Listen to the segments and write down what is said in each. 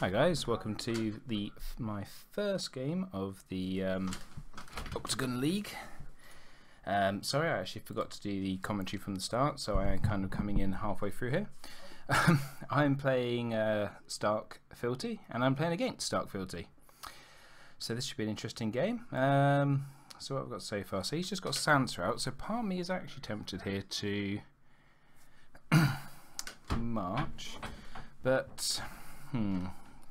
Hi guys, welcome to my first game of the Octagon League. Sorry, I actually forgot to do the commentary from the start, so I'm kind of coming in halfway through here. I'm playing Stark Fealty, and I'm playing against Stark Fealty. So this should be an interesting game. So what I've got so far, so he's just got Sansa out, so part of me is actually tempted here to march, but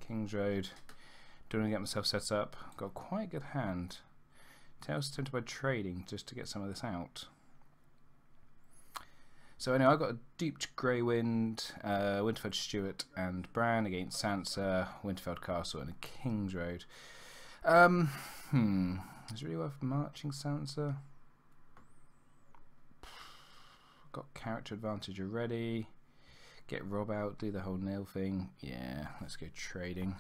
Kings Road, don't want to get myself set up. Got quite a good hand. Tails tempted by trading just to get some of this out. So anyway, I've got a duped Grey Wind, Winterfell Stewart and Bran against Sansa, Winterfell Castle and a Kings Road. Is it really worth marching Sansa? Got character advantage already. Get Rob out, do the whole nail thing. Yeah, let's go trading.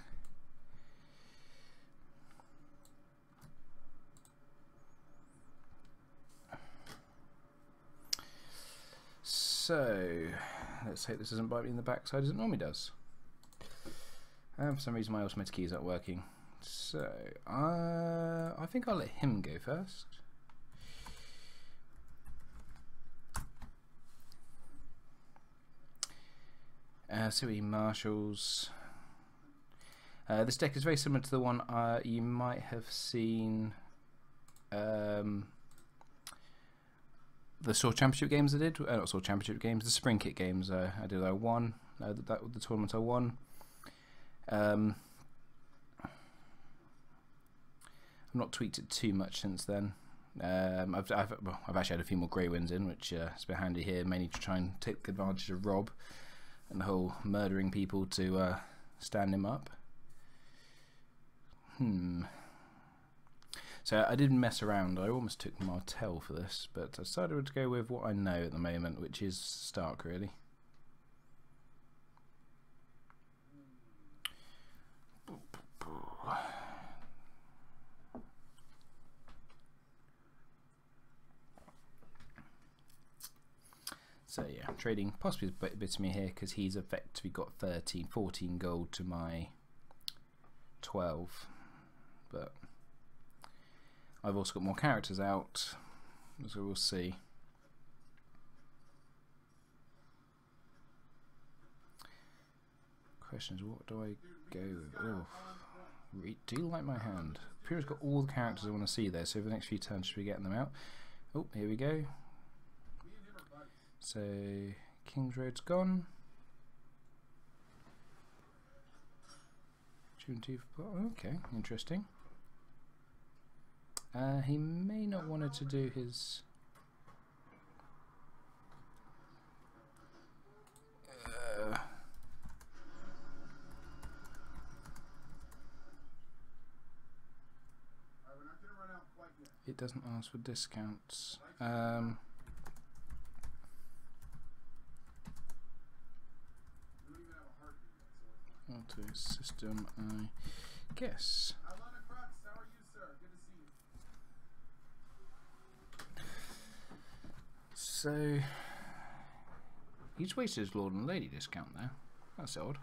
So let's hope this doesn't bite me in the backside as it normally does. For some reason my automatic key is not working. So I think I'll let him go first. So he marshals. This deck is very similar to the one you might have seen the Sword Championship games I did. Not Sword Championship games, the Spring Kit games I did. I won. That was the tournament I won. I've not tweaked it too much since then. I've actually had a few more Grey Winds in, which has been handy here, mainly to try and take advantage of Rob and the whole murdering people to stand him up. So I didn't mess around. I almost took Martell for this, but I decided to go with what I know at the moment, which is Stark, really. So yeah, trading possibly bits me here because he's effectively got 14 gold to my 12, but I've also got more characters out, so we'll see. Question is, what do I go with? Oh, do you like my hand? Pyrrha's got all the characters I want to see there, so over the next few turns should be getting them out. Oh, here we go. So King's Road's gone. Okay, interesting. He may not wanted to do his. It doesn't ask for discounts. To system, I guess. So he's wasted his Lord and Lady discount there. That's odd.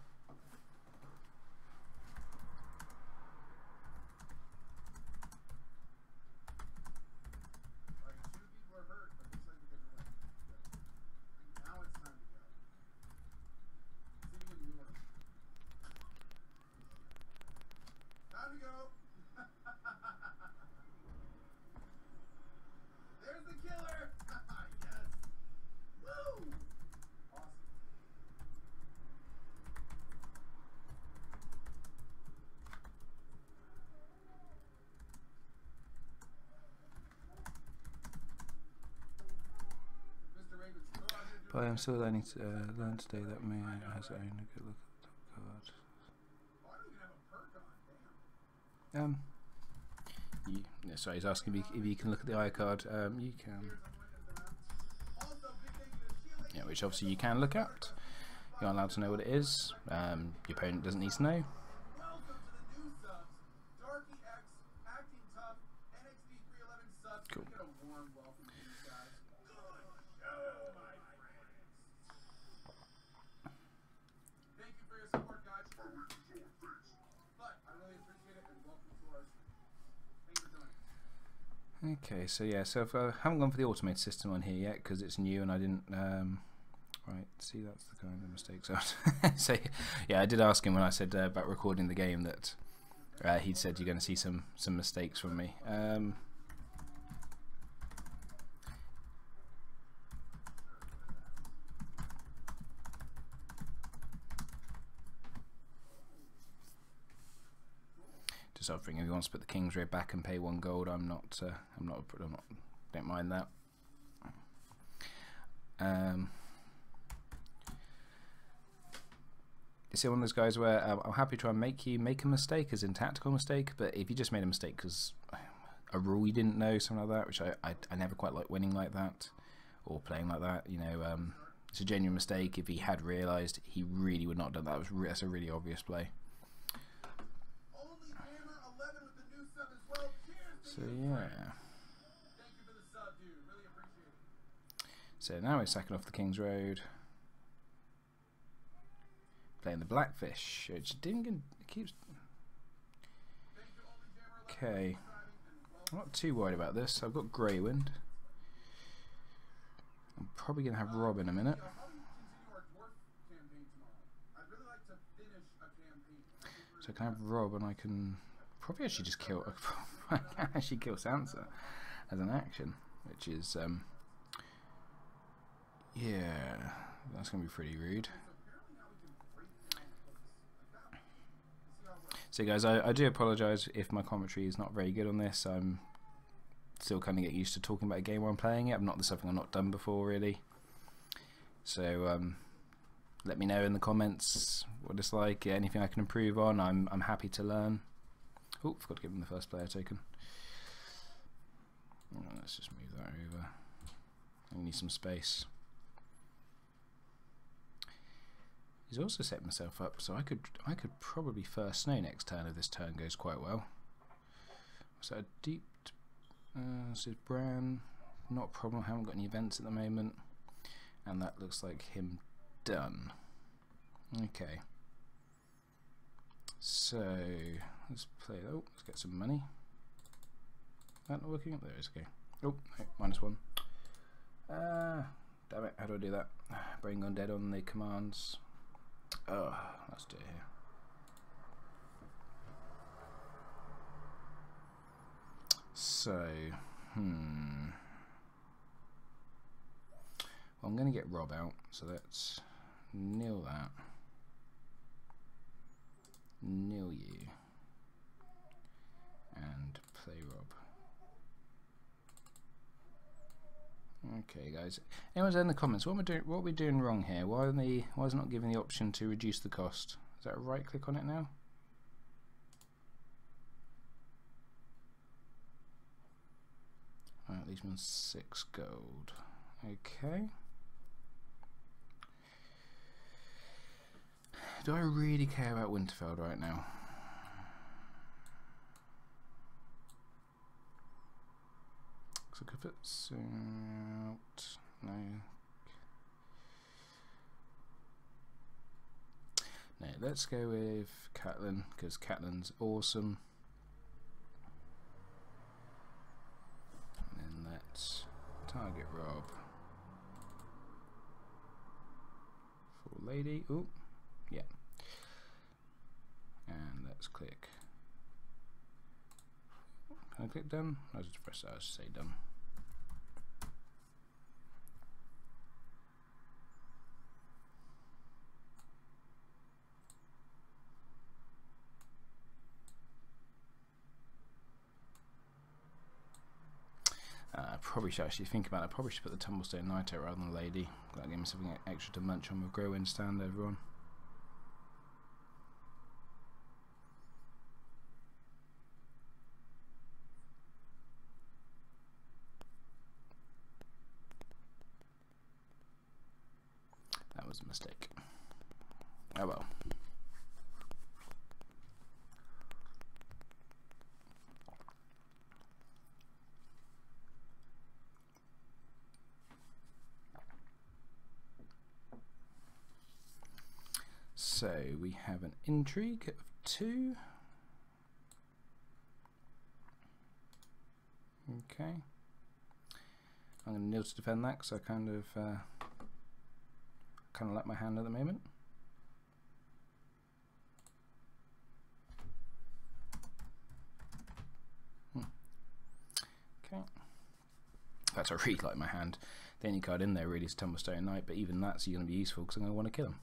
But I'm still learning to learn today that May has only a good look at the card. Sorry, he's asking me if you can look at the eye card. You can. Yeah, which obviously you can look at. You're not allowed to know what it is. Your opponent doesn't need to know. Cool. Okay, so yeah, so if I haven't gone for the automated system on here yet because it's new and I didn't. Right, see, that's the kind of mistakes I was. So yeah, I did ask him when I said about recording the game that he'd said you're going to see some mistakes from me. Just offering, if he wants to put the King's Road back and pay $1 gold, I'm not, don't mind that. It's one of those guys where I'm happy to try and make you make a mistake, as in tactical mistake, but if you just made a mistake because a rule you didn't know, something like that, which I never quite like winning like that or playing like that, you know, it's a genuine mistake. If he had realised, he really would not have done that. That's a really obvious play. So yeah. So now we're sacking off the King's Road. Playing the Blackfish, which didn't keeps. Okay, I'm not too worried about this. I've got Grey Wind. I'm probably gonna have Rob in a minute. So I can have Rob, and I can probably actually just kill. I can actually kill Sansa as an action, which is yeah, that's gonna be pretty rude. So guys, I do apologise if my commentary is not very good on this. I'm still kind of getting used to talking about a game while I'm playing it. This is something I've not done before really. So let me know in the comments what it's like, anything I can improve on. I'm happy to learn. Oh, forgot to give him the first player token. Let's just move that over. I need some space. He's also set himself up, so I could probably First Snow next turn if this turn goes quite well. So a deep, this is Bran, not a problem. I haven't got any events at the moment, and that looks like him done. Okay, so let's play. Oh, let's get some money. That not working? There it is. Okay. Oh, no, -1. Damn it! How do I do that? Brain gone dead on the commands. Oh, let's do it here. So, well, I'm going to get Rob out, so let's nil that. Nil you. And play Rob. Okay, guys. Anyone's in the comments, what are we doing wrong here? Why is it not giving the option to reduce the cost? Is that a right click on it now? Alright, leaves me on 6 gold. Okay. Do I really care about Winterfell right now? So I could put some out. No. No, let's go with Catelyn because Catelyn's awesome. And then let's target Rob. For Lady. Oh, yeah. And let's click. Can I click done? I'll just press that, I'll just say done. I probably should actually think about it. I probably should put the Tumblestone Knight out rather than the Lady. That'll give me something extra to munch on with Grey Wind stand over on. A mistake. Oh well. So we have an intrigue of 2. Okay. I'm going to kneel to defend that because I kind of let my hand at the moment. Okay. That's a really like my hand. The only card in there really is Tumblestone Knight, but even that's going to be useful because I'm going to want to kill him.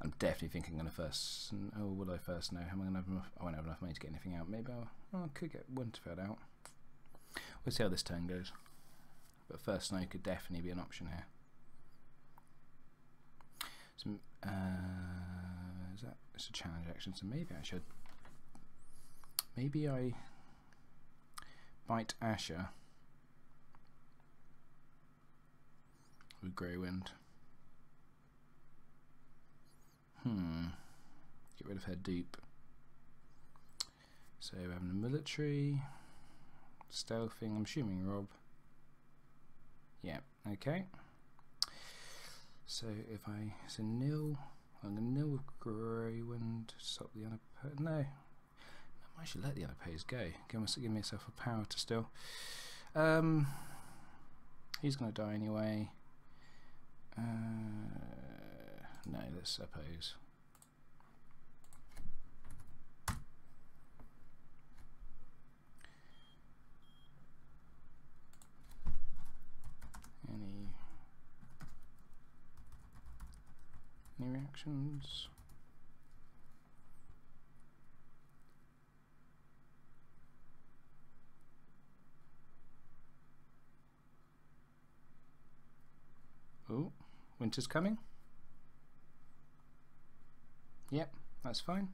I'm definitely thinking I'm going to first. Oh, will I first? No, am I going to have enough? I won't have enough money to get anything out. Maybe I could get Winterfell out. We'll see how this turn goes. But First Snow could definitely be an option here. So, is that? It's a challenge action. So maybe I should. Maybe I bite Asha with Grey Wind. Get rid of her dupe. So we're having a military, stealthing, I'm assuming Rob. Yeah, okay. So if I, so nil, I'm going to nil with Grey Wind, stop the unopposed, no. I should let the unopposed go. Give myself a power to still. He's going to die anyway. No, let's oppose. Any reactions? Oh, Winter's Coming. Yep, that's fine.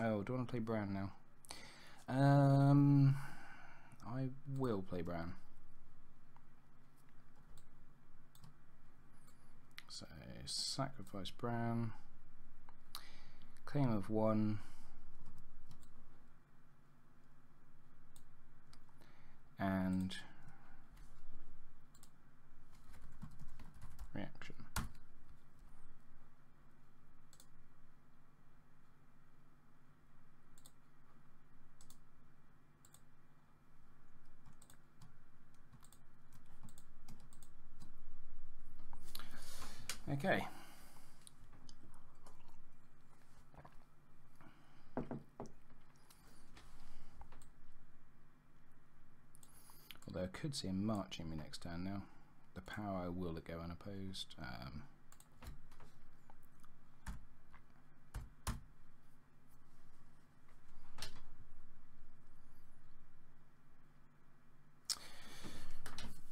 Oh, do I want to play Bran now? I will play Bran. So, sacrifice Bran. Claim of one. And reaction. Okay. Although I could see him marching me next turn now. The power will go unopposed.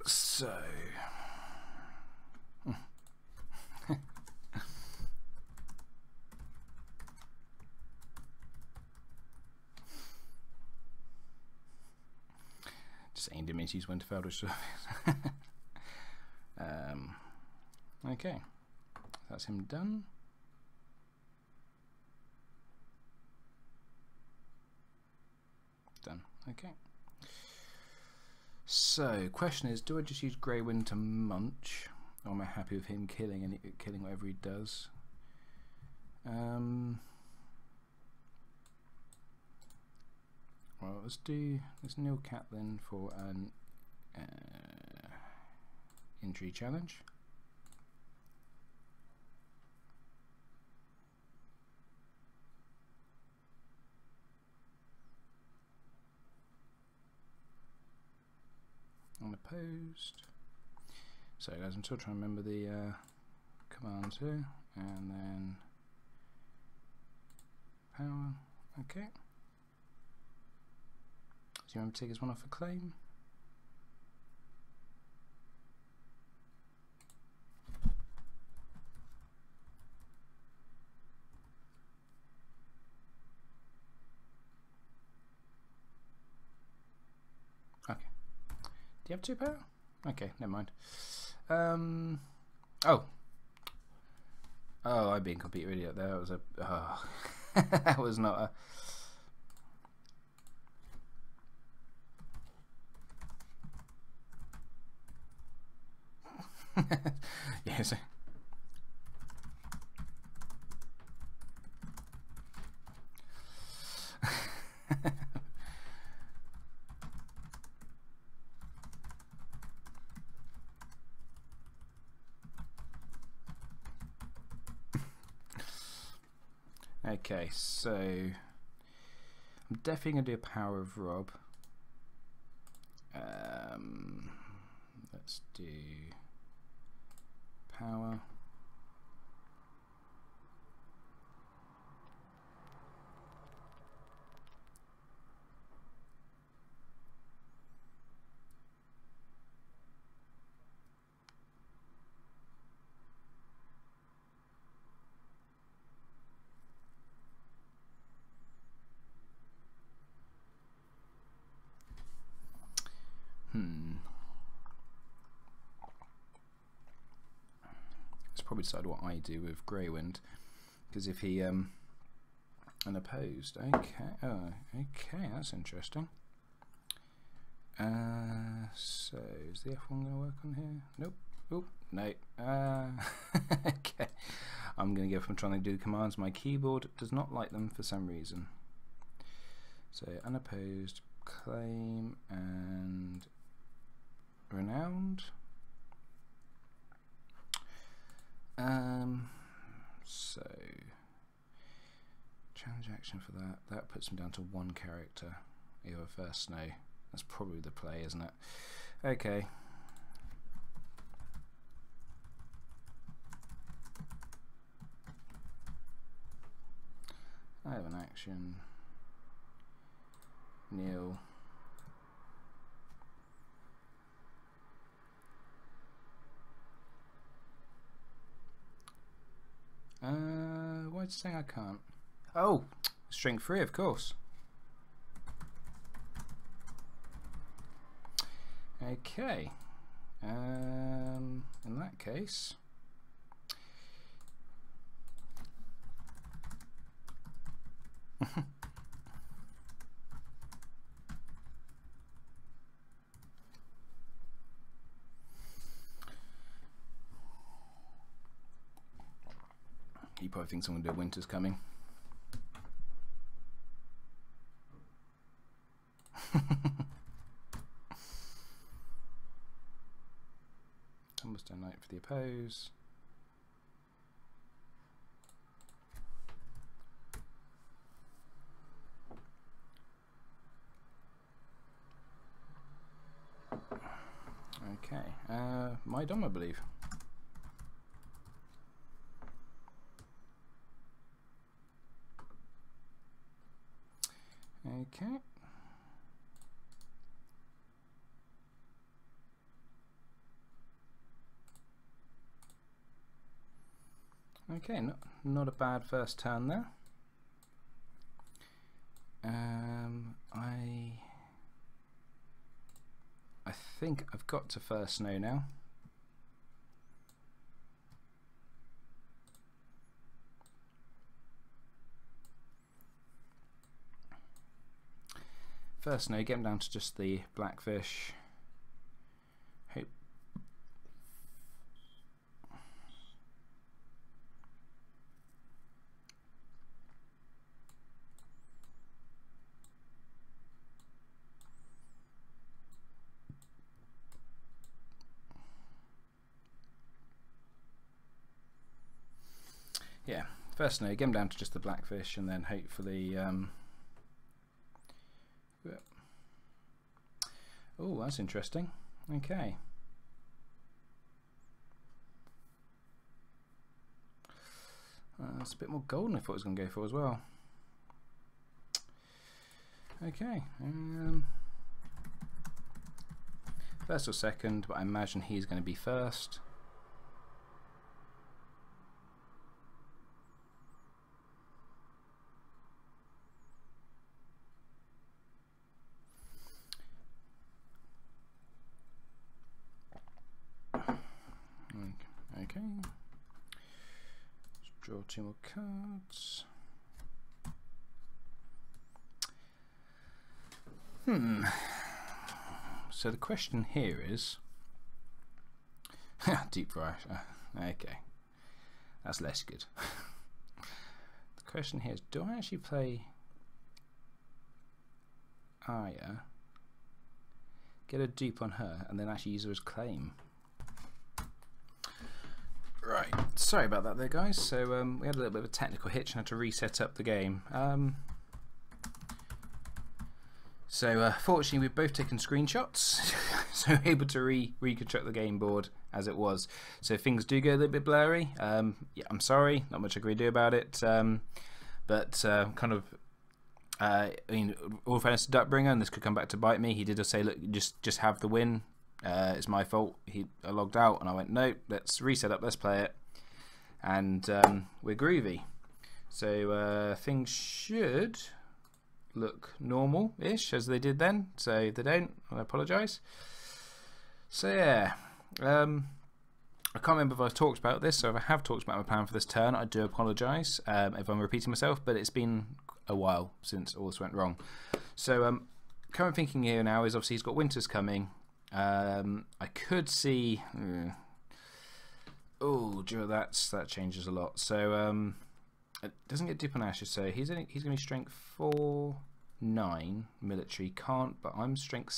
So. Just aimed at me to use Winterfell, which okay, that's him done. Done. Okay. So, question is, do I just use Grey Wind to munch, or am I happy with him killing whatever he does? Well, let's nil Catelyn for an injury challenge. Unopposed. So guys, I'm still trying to remember the commands here, and then power. Okay. Do you want to take this one off a claim? Okay. Do you have two power? Okay, never mind. Oh, I've been complete idiot there. That was a. Oh. That was not a. Yes. Okay, so I'm definitely going to do a power of Rob. Let's do power. Let's probably decide what I do with Grey Wind, because if he unopposed, okay, oh, okay, that's interesting. So is the F1 going to work on here? Nope. Oh no. Okay, I'm going to go from trying to do the commands. My keyboard does not like them for some reason. So unopposed, claim and renowned. So challenge action for that. That puts him down to one character. Either First Snow. That's probably the play, isn't it? Okay. I have an action. Kneel. Why did it say I can't? Oh, string free, of course. Okay. In that case, he probably thinks I'm going to do Winter's Coming. Tumblestone Knight for the oppose. Okay, my dom, I believe. Okay. Okay, not a bad first turn there. I think I've got to First Snow now. First Snow, get him down to just the Blackfish. Hope. Yeah, First Snow, get him down to just the Blackfish, and then hopefully. Oh, that's interesting. Okay. That's a bit more golden than I thought I was going to go for as well. Okay. First or second, but I imagine he's going to be first. Okay, let's draw two more cards. So the question here is, deep fry. Okay, that's less good. The question here is, do I actually play Arya, get a dupe on her, and then actually use her as claim? Right, Sorry about that there, guys. So we had a little bit of a technical hitch and had to reset up the game. So fortunately we've both taken screenshots, so we're able to reconstruct the game board as it was. So things do go a little bit blurry. Yeah, I'm sorry, not much I can really do about it. I mean, all fairness to Duckbringer, and this could come back to bite me, he did say, look, just have the win. It's my fault. I logged out and I went, no, let's reset up, let's play it. And we're groovy. So things should look normal-ish as they did then. So if they don't, I apologise. So yeah, I can't remember if I've talked about this, so if I have talked about my plan for this turn, I do apologise if I'm repeating myself, but it's been a while since all this went wrong. So current thinking here now is obviously he's got Winter's Coming. I could see oh, that changes a lot. So it doesn't get dip on Asha, so he's gonna be strength 4-9 military, can't, but I'm strength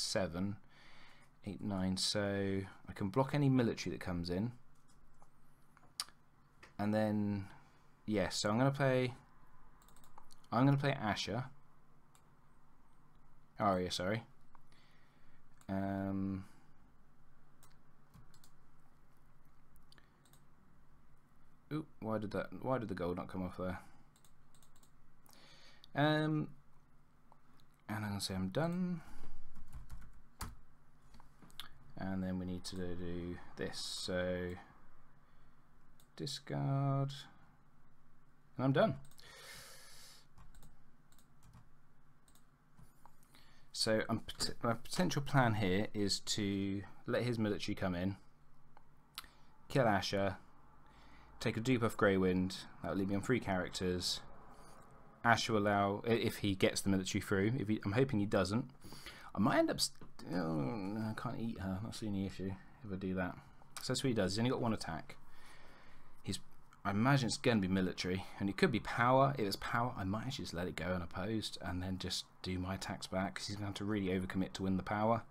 7-8-9, so I can block any military that comes in. And then yes, yeah, so I'm gonna play Asha. Arya, sorry. Ooh, why did the gold not come off there? And I'm going to say I'm done. And then we need to do this. So discard. And I'm done. So my potential plan here is to let his military come in, kill Asha, take a dupe off Grey Wind, that'll leave me on 3 characters. Asha will allow, if he gets the military through, if he, I'm hoping he doesn't. I might end up, I can't eat her, that's the only issue if I do that. So that's what he does, he's only got 1 attack. I imagine it's going to be military, and it could be power. If it's power, I might actually just let it go unopposed and then just do my attacks back, because he's going to have to really overcommit to win the power.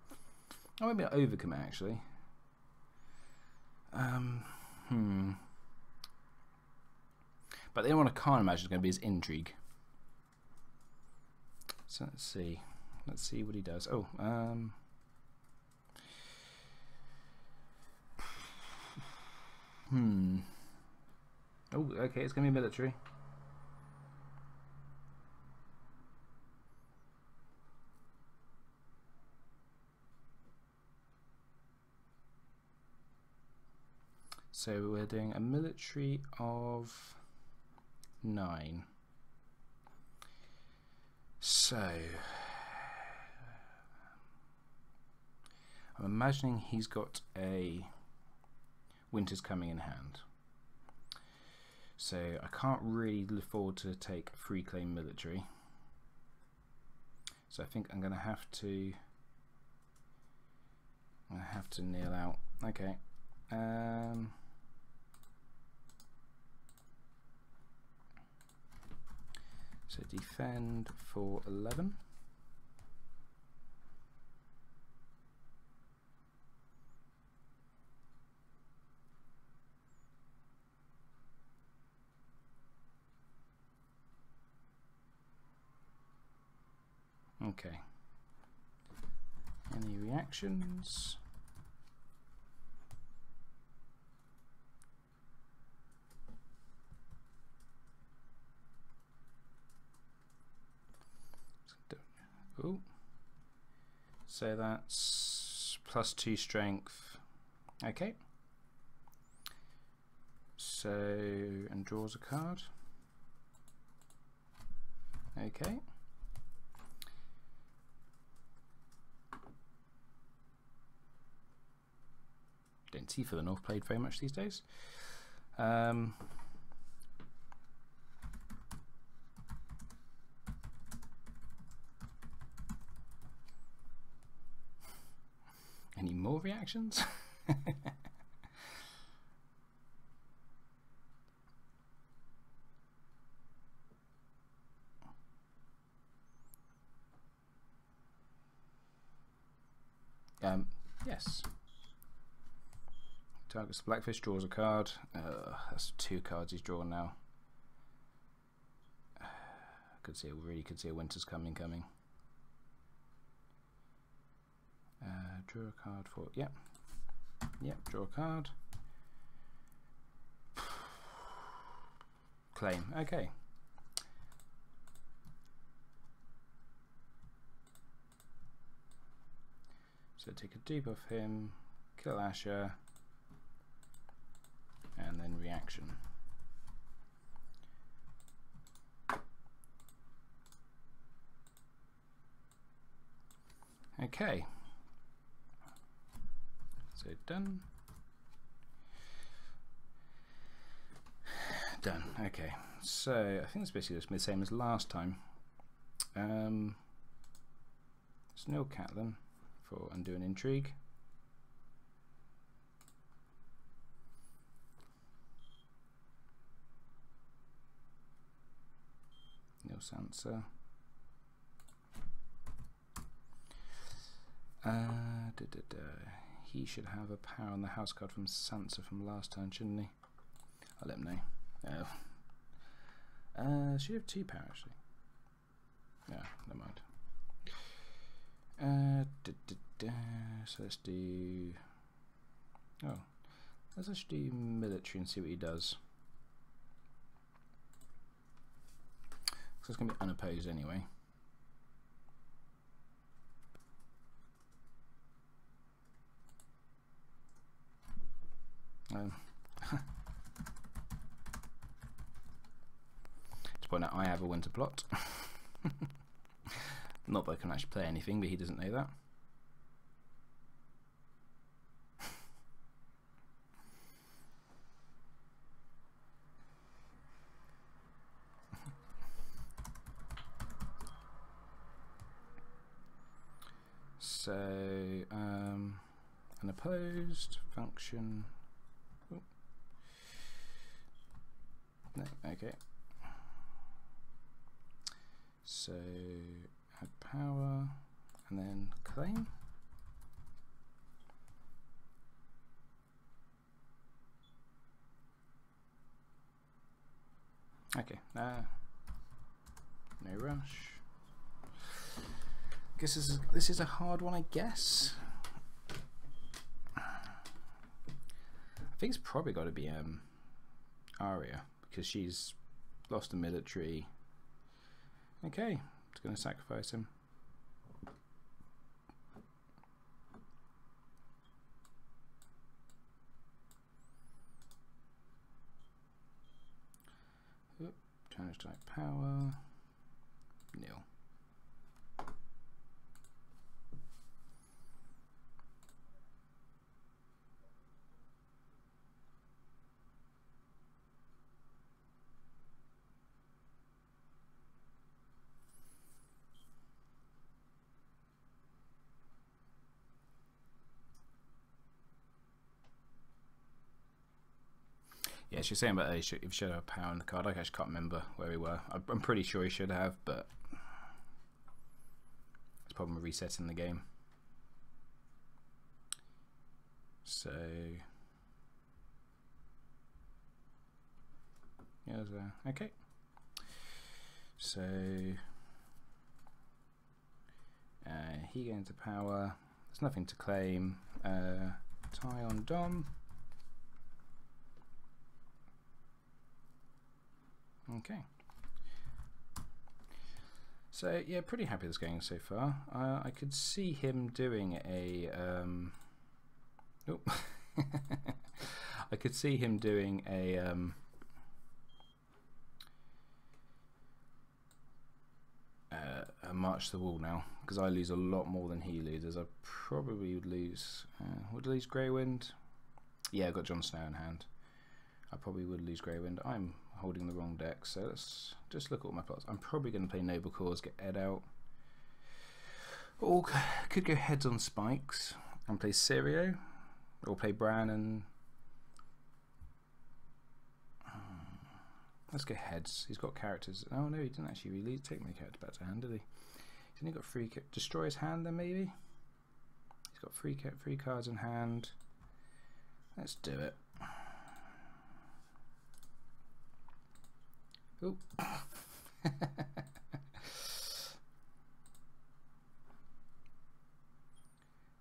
I won't be able to overcommit, actually. But the only one I can't imagine is going to be his intrigue. So let's see. Let's see what he does. Oh, Oh, okay, it's going to be military. So we're doing a military of 9. So I'm imagining he's got a Winter's Coming in hand. So I can't really afford to take free claim military. So I think I'm going to have to kneel out. Okay. So defend for 11. Okay. Any reactions? Ooh. So that's +2 strength. Okay. So, and draws a card. Okay. Don't see for the North played very much these days. Any more reactions? Yes. Targets the Blackfish, draws a card. That's two cards he's drawn now. Really could see a Winter's Coming coming. Draw a card for, yep, draw a card. Claim, okay. So take a debuff him, kill Asha, and then reaction. Okay, so done. Okay, so I think it's basically the same as last time. Snow Catelyn for undo an intrigue. No Sansa. He should have a power on the house card from Sansa from last time, shouldn't he? I'll let him know. Should have two power actually. Yeah, never mind. So let's do. Oh, let's actually do military and see what he does. Because it's going to be unopposed anyway. To point out I have a winter plot. Not that I can actually play anything, but he doesn't know that. So an opposed function. No, okay, so add power and then claim. Okay, no rush. Guess this is a hard one, I guess. I think it's probably got to be Arya, because she's lost the military. Okay, it's going to sacrifice him. Oop, challenge type power, nil. Yeah, she was saying about that he should have a power on the card. I actually can't remember where we were. I'm pretty sure he should have, but it's probably resetting the game. So yeah, okay. So he gains the power. There's nothing to claim. Tie on Dom. Okay, so yeah, pretty happy this going so far. I could see him doing a I could see him doing a march to the wall now, because I lose a lot more than he loses. I probably would lose Grey Wind. Yeah, I've got Jon Snow in hand. I probably would lose Grey Wind. I'm holding the wrong deck, so let's just look at all my plots. I'm probably going to play Noble Cause, get Ed out. Or could go Heads on Spikes and play Sirio, or play Bran and... Let's go Heads. He's got characters. Oh no, he didn't actually really take my character back to hand, did he? He's only got three... Destroy his hand then, maybe? He's got three cards in hand. Let's do it. Ooh.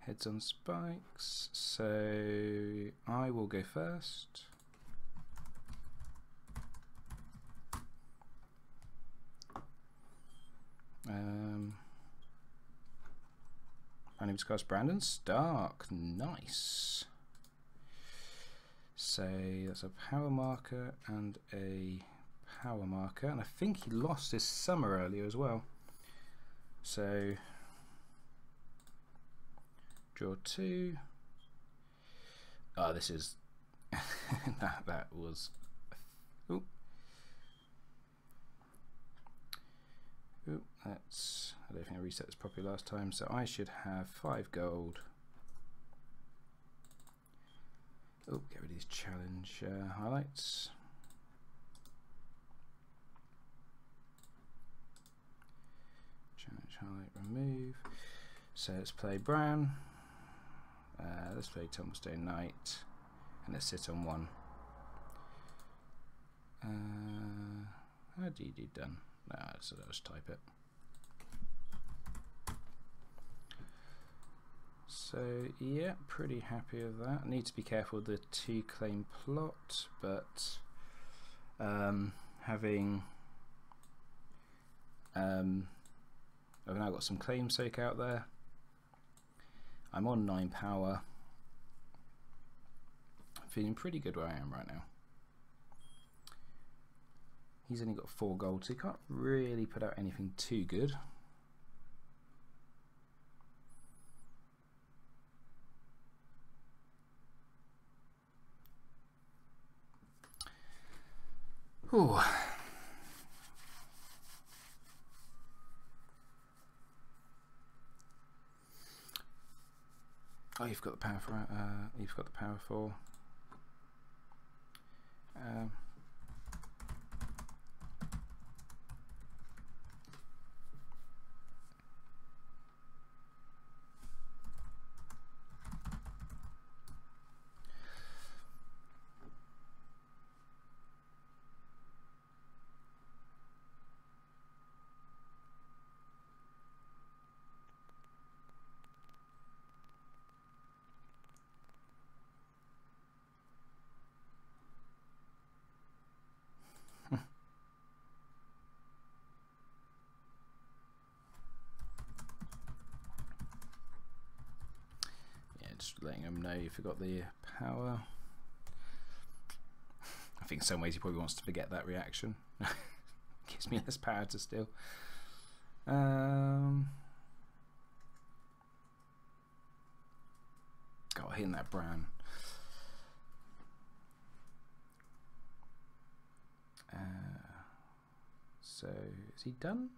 Heads on Spikes. So I will go first. My name's Brandon Stark. Nice. So that's a power marker and a power marker, and I think he lost his summer earlier as well. So draw two. Oh, this is that was. Ooh. Ooh, that's. I don't think I reset this properly last time, so I should have 5 gold. Oh, get rid of these challenge highlights. Challenge highlight remove. So let's play Bran. Let's play Tumblestone Knight, and let's sit on one. How do you do done? Nah, so I'll just type it. So yeah, pretty happy with that. I need to be careful with the 2 claim plot, but having I've now got some claim soak out there. I'm on 9 power. I'm feeling pretty good where I am right now. He's only got 4 gold, so he can't really put out anything too good. Ooh. Oh, you've got the power for. You've got the power for. Letting him know you forgot the power. I think in some ways he probably wants to forget that reaction. Gives me less power to steal. Got hit in that Bran. So is he done?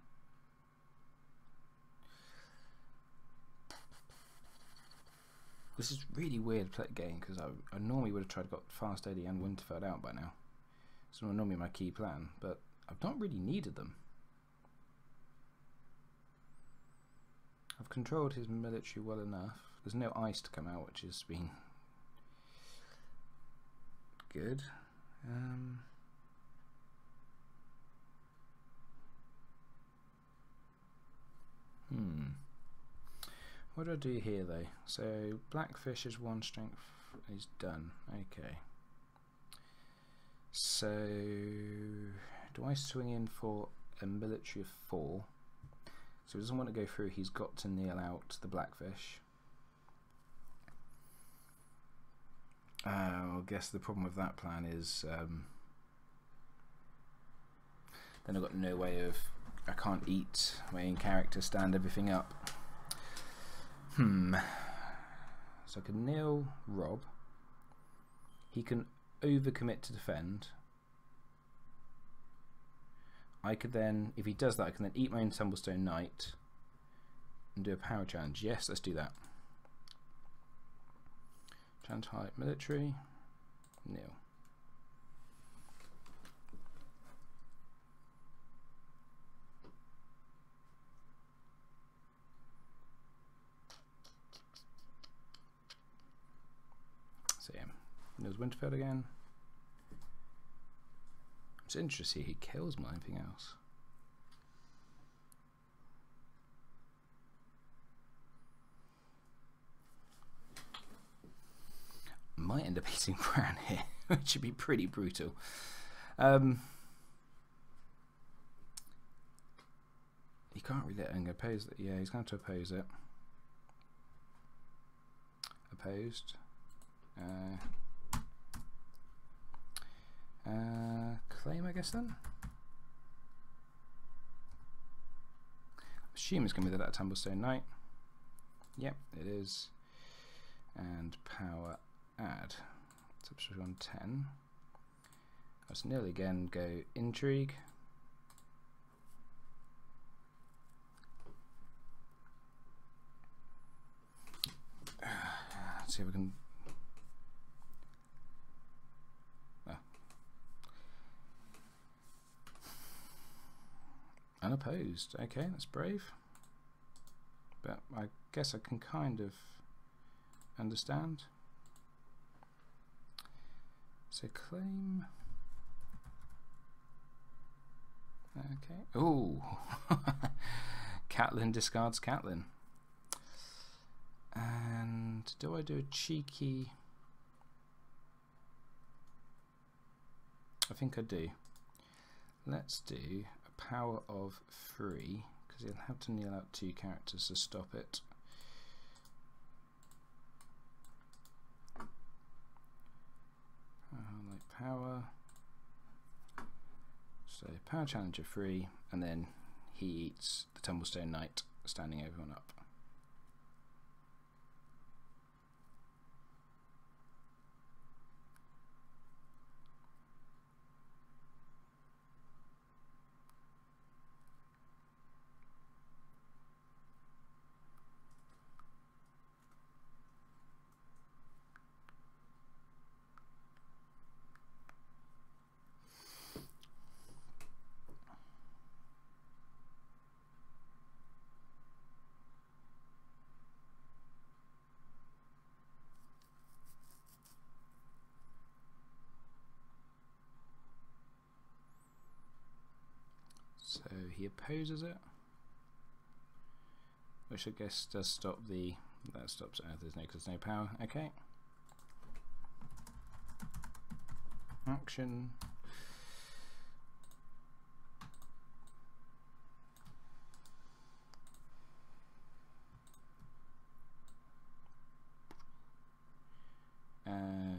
This is really weird game because I normally would have tried to got Fast Eddie and Winterfell out by now. It's not normally my key plan, but I've not really needed them. I've controlled his military well enough. There's no ice to come out, which has been good. What do I do here though? So Blackfish is 1 strength is done. Okay. So do I swing in for a military of 4? So he doesn't want to go through, he's got to kneel out the Blackfish. I guess the problem with that plan is then I've got no way of, I can't eat my own character, stand everything up. So I can kneel Rob. He can overcommit to defend. I could then, if he does that, I can then eat my own Tumblestone Knight and do a power challenge. Yes, let's do that. Challenge height military. Kneel. Winterfell again. I'm just interested to see he kills more than anything else. Might end up eating Bran here, which should be pretty brutal. He can't really oppose it. Yeah, he's going to oppose it. Opposed. Claim, I guess, then. I assume it's going to be that Tumblestone Knight. Yep, it is. And power add. Substitute on 10. Let's nearly again go intrigue. Let's see if we can. Oh. Unopposed. Okay, that's brave. But I guess I can kind of understand. So claim. Okay. Ooh. Catelyn discards Catelyn. And do I do a cheeky? I think I do. Let's do a power of 3 because you'll have to kneel out 2 characters to stop it. Like power. So power challenger 3, and then he eats the Tumblestone Knight, standing everyone up. So he opposes it, which I guess does stop the, that stops it, there's no power. Okay. Action.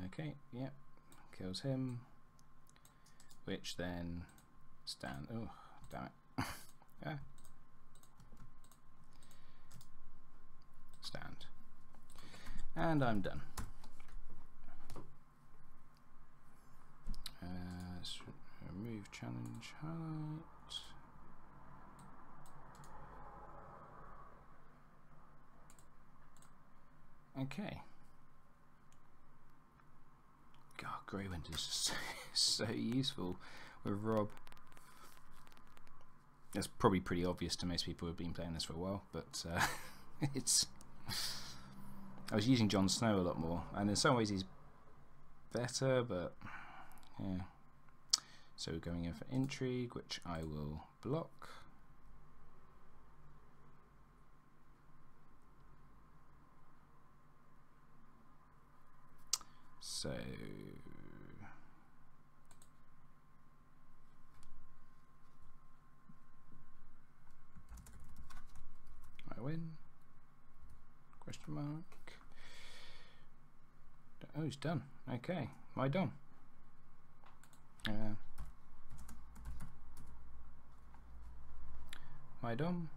Okay, yep, kills him, which then stand, oh. Damn it. Yeah. Stand. And I'm done. Let's remove challenge highlight. Okay. God, Grey Wind is just so useful with Rob. That's probably pretty obvious to most people who've been playing this for a while, but it's. I was using Jon Snow a lot more, and in some ways he's better, but yeah. So we're going in for intrigue, which I will block. So. I win? Question mark. Oh, he's done. Okay, my done. My dom.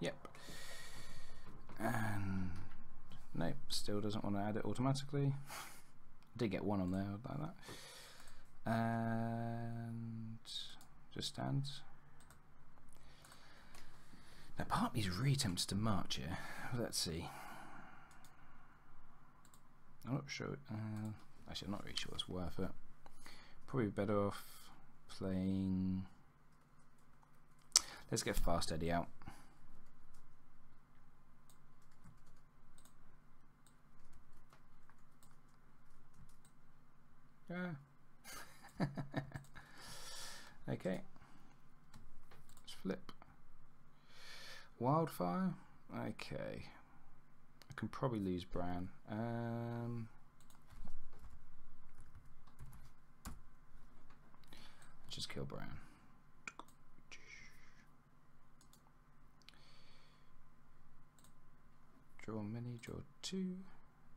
Yep. And nope, still doesn't want to add it automatically. Did get one on there like that. And just stands. Now, part of me's really tempted to march here. Let's see. I'm not sure. Actually, I'm not really sure it's worth it. Probably better off playing. Let's get Fast Eddie out. Okay, let's flip. Wildfire. Okay, I can probably lose Bran. Just kill Bran. Draw many, draw two.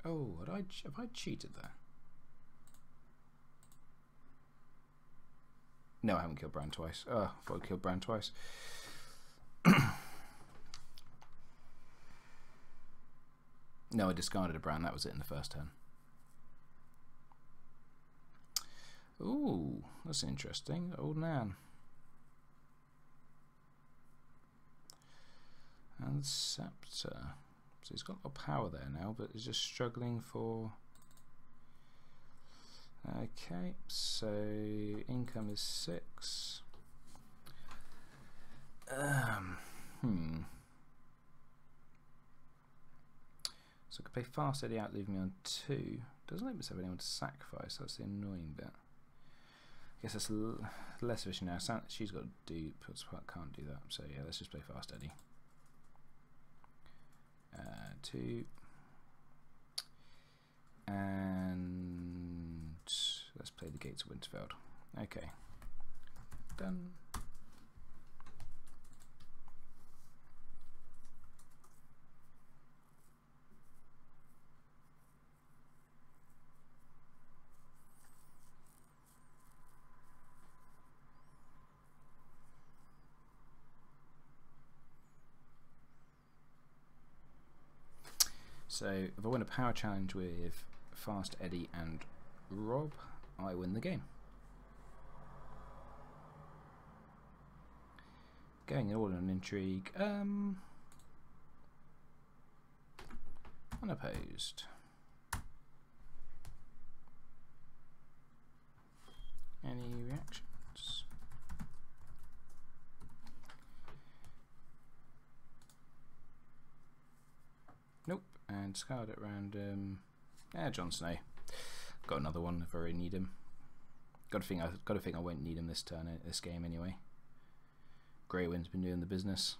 Oh, have I cheated there? No, I haven't killed Bran twice. Oh, I thought I killed Bran twice. No, I discarded a Bran. That was it in the first turn. Ooh, that's interesting. Old Nan. And Scepter. So he's got a lot of power there now, but he's just struggling for... Okay, so income is 6. So I could pay Fast Eddie out, leaving me on 2. Doesn't let me have anyone to sacrifice, that's the annoying bit. I guess that's less efficient now. She's got to do, can't do that, so yeah, let's just play Fast Eddie. 2. And let's play the Gates of Winterfell. Okay. Done. So if I win a power challenge with Fast Eddie and Rob, I win the game. Going all in intrigue, unopposed. Any reactions? Nope. And discard it random. Yeah, Jon Snow. Got another one if I really need him. Got to think I won't need him this turn, this game anyway. Grey Wind's been doing the business.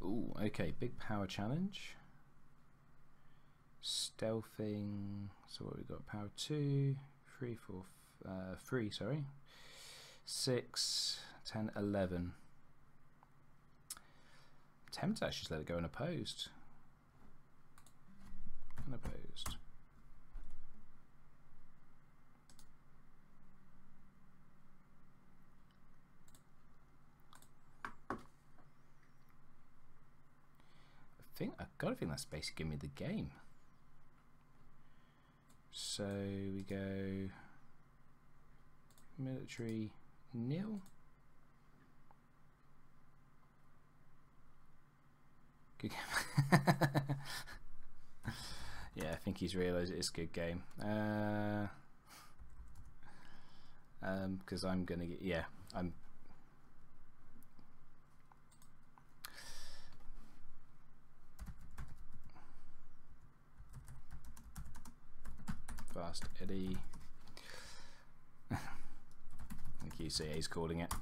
Ooh, okay, big power challenge. Stealthing. So what we got? Power 3, 6, 10, 11. I'm tempted to actually just let it go unopposed. Unopposed. I gotta think that's basically giving me the game. So we go military nil. Good game. Yeah, I think he's realised it's a good game. Because I'm gonna get, yeah, I'm. Fast Eddie. Thank you. See, he's calling it.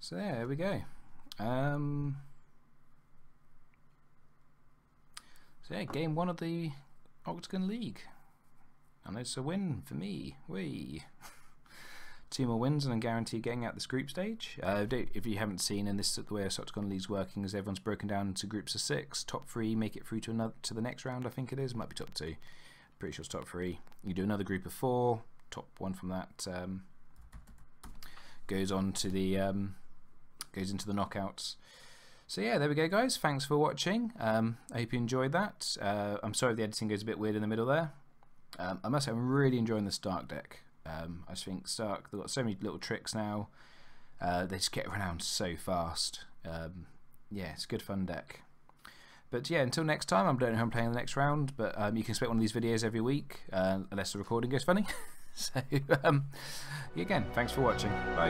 So there we go. So yeah, game 1 of the Octagon League, and it's a win for me. Wee. 2 more wins and I'm guaranteed getting out this group stage. If you haven't seen, and this is the way Octagon League's working, is everyone's broken down into groups of 6. Top 3 make it through to the next round. I think it is. Might be top 2. Pretty sure it's top 3. You do another group of 4. Top 1 from that goes on to the goes into the knockouts. So yeah, there we go, guys. Thanks for watching. I hope you enjoyed that. I'm sorry if the editing goes a bit weird in the middle there. I must say I'm really enjoying the Stark deck. I just think Stark, they've got so many little tricks now, they just get around so fast. Yeah, it's a good fun deck. But yeah, until next time, I don't know how I'm playing the next round, but you can expect one of these videos every week, unless the recording goes funny. So, again, thanks for watching. Bye.